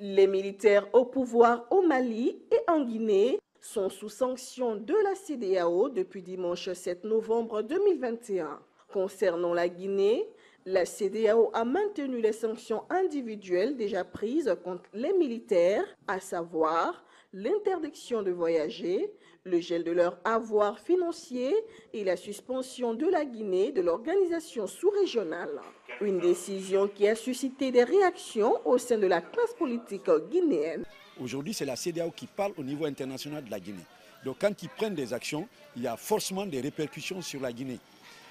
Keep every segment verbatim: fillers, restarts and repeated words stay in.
Les militaires au pouvoir au Mali et en Guinée sont sous sanction de la CEDEAO depuis dimanche sept novembre deux mille vingt et un. Concernant la Guinée, la CEDEAO a maintenu les sanctions individuelles déjà prises contre les militaires, à savoir l'interdiction de voyager, le gel de leurs avoirs financiers et la suspension de la Guinée de l'organisation sous-régionale. Une décision qui a suscité des réactions au sein de la classe politique guinéenne. Aujourd'hui, c'est la CEDEAO qui parle au niveau international de la Guinée. Donc quand ils prennent des actions, il y a forcément des répercussions sur la Guinée.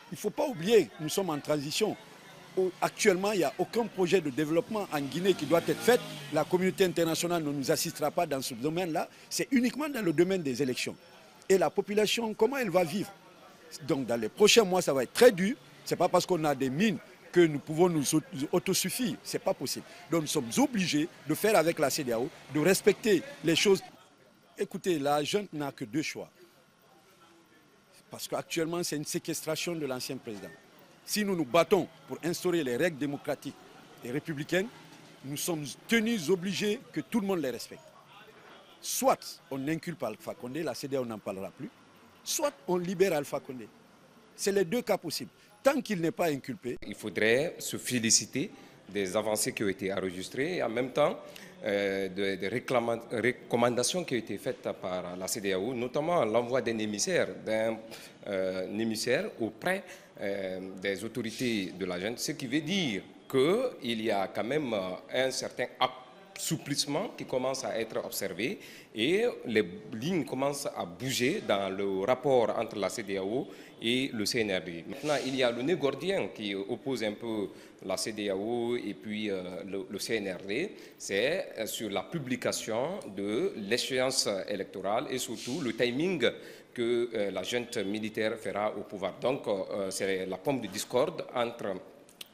Il ne faut pas oublier, nous sommes en transition. Actuellement, il n'y a aucun projet de développement en Guinée qui doit être fait. La communauté internationale ne nous assistera pas dans ce domaine-là. C'est uniquement dans le domaine des élections. Et la population, comment elle va vivre? Donc dans les prochains mois, ça va être très dur. Ce n'est pas parce qu'on a des mines que nous pouvons nous autosuffire. Ce n'est pas possible. Donc nous sommes obligés de faire avec la CEDEAO, de respecter les choses. Écoutez, la junte n'a que deux choix. Parce qu'actuellement, c'est une séquestration de l'ancien président. Si nous nous battons pour instaurer les règles démocratiques et républicaines, nous sommes tenus obligés que tout le monde les respecte. Soit on inculpe Alpha Condé, la CEDEAO n'en parlera plus, soit on libère Alpha Condé. C'est les deux cas possibles. Tant qu'il n'est pas inculpé... Il faudrait se féliciter des avancées qui ont été enregistrées et en même temps euh, des de recommandations qui ont été faites par la CEDEAO, notamment l'envoi d'un émissaire, d'un euh, émissaire auprès Euh, des autorités de la junte, ce qui veut dire qu'il y a quand même un certain assouplissement qui commence à être observé et les lignes commencent à bouger dans le rapport entre la CEDEAO et le C N R D. Maintenant, il y a le nœud gordien qui oppose un peu la CEDEAO et puis euh, le, le C N R D, c'est sur la publication de l'échéance électorale et surtout le timing que euh, la junte militaire fera au pouvoir. Donc euh, c'est la pomme de discorde entre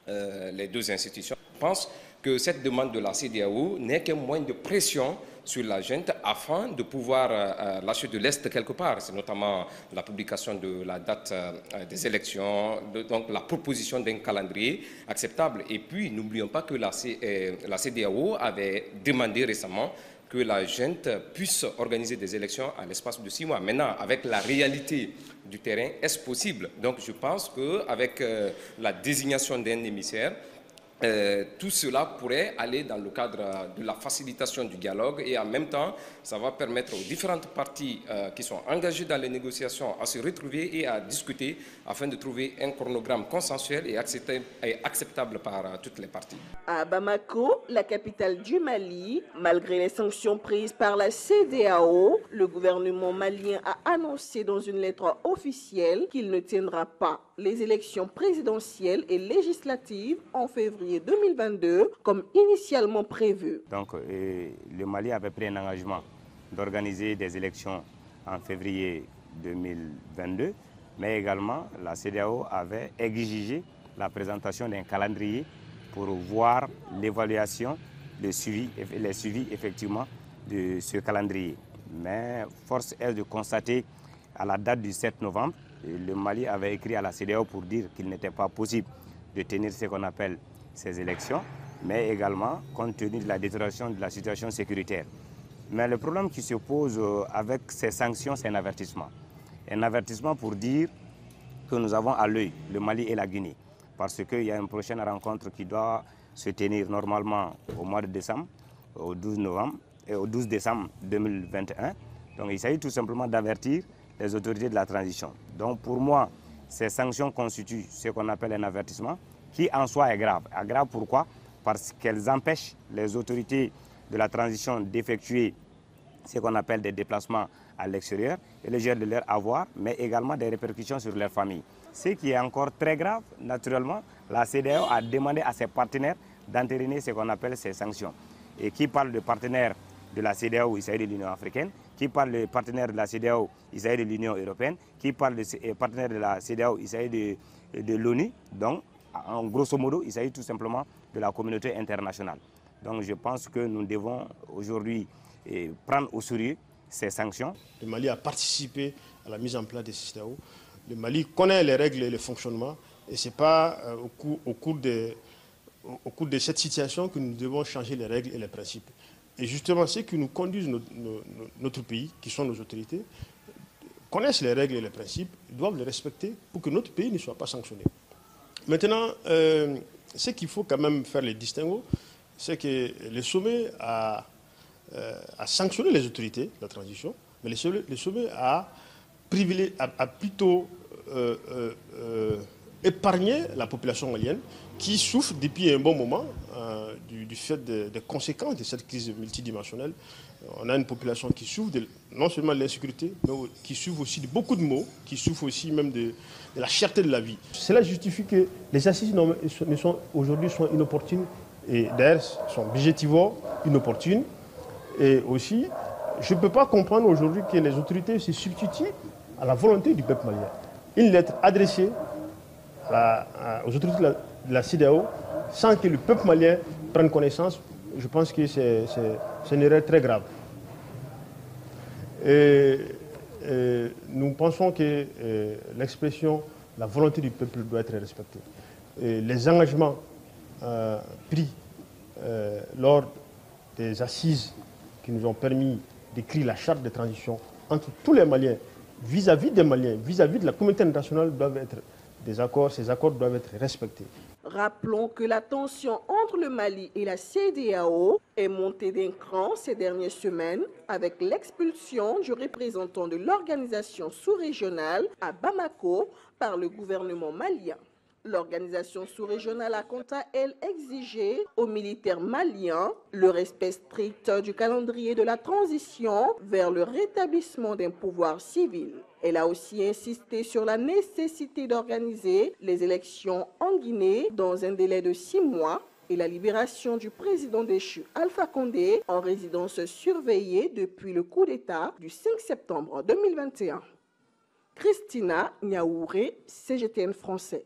euh, les deux institutions. Je pense que cette demande de la CEDEAO n'est qu'un moyen de pression sur la junte afin de pouvoir euh, lâcher de l'Est quelque part. C'est notamment la publication de la date euh, des élections, de, donc la proposition d'un calendrier acceptable. Et puis n'oublions pas que la, C, euh, la CEDEAO avait demandé récemment que la junte puisse organiser des élections à l'espace de six mois. Maintenant, avec la réalité du terrain, est-ce possible? Donc je pense qu'avec euh, la désignation d'un émissaire, euh, tout cela pourrait aller dans le cadre de la facilitation du dialogue et en même temps, ça va permettre aux différentes parties euh, qui sont engagées dans les négociations à se retrouver et à discuter afin de trouver un chronogramme consensuel et acceptable, et acceptable par euh, toutes les parties. À Bamako, la capitale du Mali, malgré les sanctions prises par la CEDEAO, le gouvernement malien a annoncé dans une lettre officielle qu'il ne tiendra pas les élections présidentielles et législatives en février deux mille vingt-deux comme initialement prévu. Donc euh, le Mali avait pris un engagement d'organiser des élections en février deux mille vingt-deux, mais également la CEDEAO avait exigé la présentation d'un calendrier pour voir l'évaluation, le suivi, les suivis effectivement de ce calendrier. Mais force est de constater à la date du sept novembre, le Mali avait écrit à la CEDEAO pour dire qu'il n'était pas possible de tenir ce qu'on appelle ces élections, mais également compte tenu de la détérioration de la situation sécuritaire. Mais le problème qui se pose avec ces sanctions, c'est un avertissement. Un avertissement pour dire que nous avons à l'œil le Mali et la Guinée, parce qu'il y a une prochaine rencontre qui doit se tenir normalement au mois de décembre, au douze novembre et au douze décembre deux mille vingt et un. Donc il s'agit tout simplement d'avertir les autorités de la transition. Donc pour moi, ces sanctions constituent ce qu'on appelle un avertissement, qui en soi est grave. Est grave pourquoi? Parce qu'elles empêchent les autorités de la transition d'effectuer ce qu'on appelle des déplacements à l'extérieur et le gel de leur avoir, mais également des répercussions sur leur famille. Ce qui est encore très grave, naturellement, la CEDEAO a demandé à ses partenaires d'entériner ce qu'on appelle ces sanctions. Et qui parle de partenaires de la CEDEAO, il s'agit de l'Union africaine, qui parle de partenaires de la CEDEAO, il s'agit de l'Union européenne, qui parle de partenaires de la CEDEAO, il s'agit de, de l'ONU, donc en grosso modo, il s'agit tout simplement de la communauté internationale. Donc je pense que nous devons aujourd'hui prendre au sérieux ces sanctions. Le Mali a participé à la mise en place des CEDEAO. Le Mali connaît les règles et le fonctionnement. Et ce n'est pas euh, au, cours, au, cours de, au, au cours de cette situation que nous devons changer les règles et les principes. Et justement, ceux qui nous conduisent notre, notre pays, qui sont nos autorités, connaissent les règles et les principes, doivent les respecter pour que notre pays ne soit pas sanctionné. Maintenant, euh, ce qu'il faut quand même faire les distinguos, c'est que le sommet a, euh, a sanctionné les autorités, la transition, mais le sommet, le sommet a, privilé, a, a plutôt euh, euh, euh, épargné la population malienne qui souffre depuis un bon moment euh, du, du fait des de conséquences de cette crise multidimensionnelle. On a une population qui souffre de, non seulement de l'insécurité, mais qui souffre aussi de beaucoup de maux, qui souffre aussi même de, de la cherté de la vie. Cela justifie que les assises aujourd'hui sont inopportunes et d'ailleurs sont budgétivores, inopportunes. Et aussi, je ne peux pas comprendre aujourd'hui que les autorités se substituent à la volonté du peuple malien. Une lettre adressée à, à, aux autorités de la, de la CEDEAO sans que le peuple malien prenne connaissance. Je pense que c'est une erreur très grave. Et, et nous pensons que l'expression, la volonté du peuple doit être respectée. Et les engagements euh, pris euh, lors des assises qui nous ont permis d'écrire la charte de transition entre tous les Maliens, vis-à-vis des Maliens, vis-à-vis de la communauté internationale, doivent être des accords. Ces accords doivent être respectés. Rappelons que la tension entre le Mali et la CEDEAO est montée d'un cran ces dernières semaines avec l'expulsion du représentant de l'organisation sous-régionale à Bamako par le gouvernement malien. L'organisation sous-régionale a quant à elle exigé aux militaires maliens le respect strict du calendrier de la transition vers le rétablissement d'un pouvoir civil. Elle a aussi insisté sur la nécessité d'organiser les élections en Guinée dans un délai de six mois et la libération du président déchu Alpha Condé en résidence surveillée depuis le coup d'État du cinq septembre deux mille vingt et un. Christina Gnahouré, C G T N Français.